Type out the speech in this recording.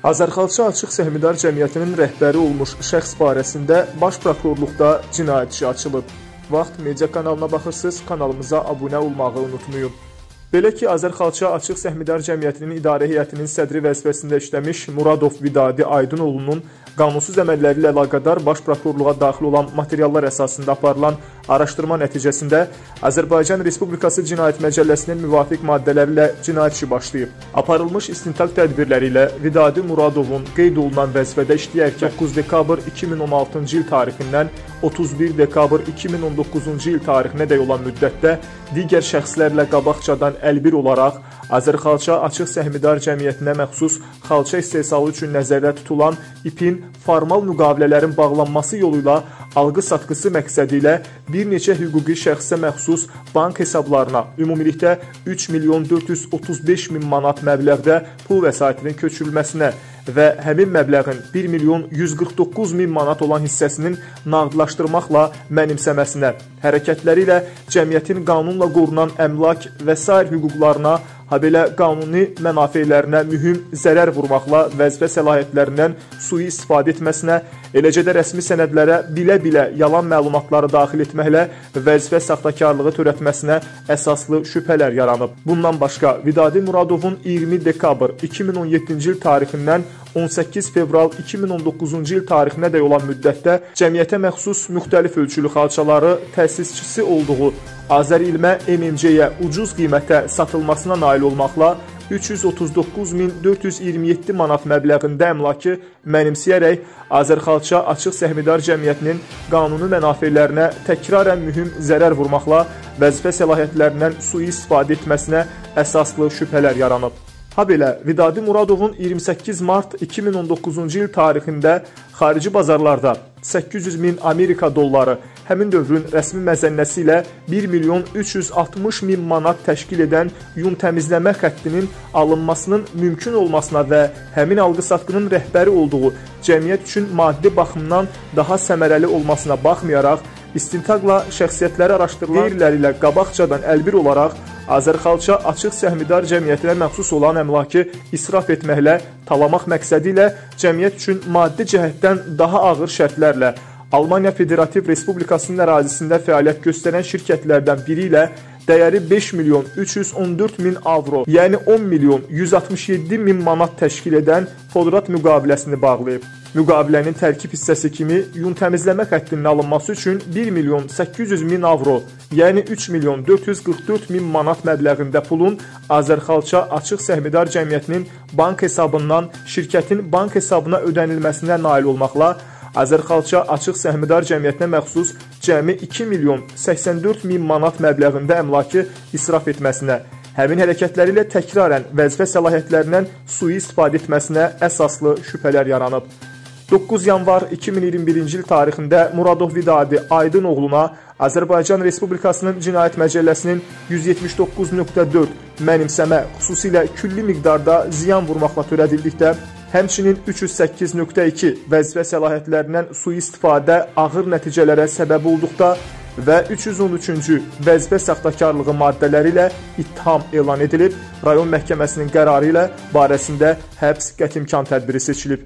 Azərxalça Açıq Səhmdar Cəmiyyətinin rəhbəri olmuş şəxs barəsində Baş Prokurorluqda cinayət işi açılıb. Vaxt Media kanalına baxırsınız, kanalımıza abunə olmağı unutmayın. Belə ki, Azərxalça Açıq Səhmdar Cəmiyyətinin İdarə Heyətinin sədri vəzifəsində işləmiş Muradov Vidadi Aydınoğlunun qanunsuz əməlləri ilə əlaqədar Baş Prokurorluğa daxil olan materiallar əsasında aparılan araşdırma nəticəsində Azərbaycan Respublikası Cinayət Məcəlləsinin müvafiq maddələri ilə cinayət işi başlayıb. Aparılmış istintaq tədbirləri ilə Vidadi Muradovun qeyd olunan vəzifədə işləyərkən 9 dekabr 2016-cı il tarixindən 31 dekabr 2019-cu il tarixinədək olan müddətdə digər şəxslərlə qabaqcadan əlbir olaraq Azərxalça Açıq Səhmdar Cəmiyyətinə məxsus xalça istehsalı üçün nəzərdə tutulan ipin formal müqavilələrin bağlanması yolu ilə alqı-satqısı məqsədi ilə bir neçə hüquqi şəxsə məxsus bank hesablarına ümumilikdə 3.435.000 manat məbləğdə pul vəsaitinin köçürülməsinə və həmin məbləğin 1.149.000 manat olan hissəsinin nağdlaşdırmaqla mənimsəməsinə, hərəkətləri ilə cəmiyyətin qanunla qorunan əmlak və sair hüquqlarına, habelə qanuni mənafelərinə mühüm zərər vurmaqla vəzifə səlahiyyətlərindən sui-istifadə etməsinə, eləcə də rəsmi sənədlərə bilə-bilə yalan məlumatları daxil etməklə vəzifə saxtakarlığı törətməsinə əsaslı şübhələr yaranıb. Bundan başqa, Vidadi Muradovun 20 dekabr 2017-ci il tarixindən 18 fevral 2019-cu il tarixinədək olan müddətdə cəmiyyətə məxsus müxtəlif ölçülü xalçaları təsisçisi olduğu Azər İlmə MMC-yə ucuz qiymətə satılmasına nail olmaqla 339.427 manat məbləğində əmlakı mənimsəyərək Azərxalça Açıq Səhmdar Cəmiyyətinin qanuni mənafelərinə təkrarən mühüm zərər vurmaqla vəzifə səlahiyyətlərindən sui-istifadə etməsinə əsaslı şübhələr yaranıb. Habelə, Vidadi Muradovun 28 mart 2019-cu il tarixində xarici bazarlarda 800.000 Amerika dolları həmin dövrün rəsmi məzənnəsi ilə 1.360.000 manat təşkil edən yun təmizləmə xəttinin alınmasının mümkün olmasına və həmin alqı-satqının rəhbəri olduğu cəmiyyət üçün maddi baxımdan daha səmərəli olmasına baxmayaraq, istintaqla şəxsiyyətləri araşdırılan qeyriləri ilə qabaqcadan əlbir olaraq Azərxalça Açıq Səhmdar Cəmiyyətinə məxsus olan əmlakı israf etməklə, talamaq məqsədi ilə cəmiyyət üçün maddi cəhətdən daha ağır şərtlərlə Almanya Federativ Respublikasının ərazisində fəaliyyət göstərən şirkətlərdən biri ilə dəyəri 5.314.000 avro, yəni 10.167.000 manat təşkil edən fodrat müqaviləsini bağlayıb. Müqavilənin tərkib hissəsi kimi yun təmizləmə xəttinin alınması üçün 1.800.000 avro, yəni 3.444.000 manat məbləğində pulun Azərxalça Açıq Səhmdar Cəmiyyətinin bank hesabından şirkətin bank hesabına ödənilməsinə nail olmaqla Azərxalça Açıq Səhmdar Cəmiyyətinə məxsus cəmi 2.084.000 manat məbləğində əmlakı israf etməsinə, həmin hərəkətləri ilə təkrarən vəzifə səlahiyyətlərindən sui-istifadə etməsinə əsaslı şübhələr yaranıb. 9 yanvar 2021-ci il tarixində Muradov Vidadi Aydınoğluna Azərbaycan Respublikasının Cinayət Məcəlləsinin 179.4 mənimsəmə, xüsusilə külli miqdarda ziyan vurmaqla törədildikdə, həmçinin 308.2 vəzifə səlahiyyətlərindən sui-istifadə ağır nəticələrə səbəb olduqda və 313-cü vəzifə saxtakarlığı maddələri ilə ittiham elan edilib, rayon məhkəməsinin qərarı ilə barəsində həbs qətimkan tədbiri seçilib.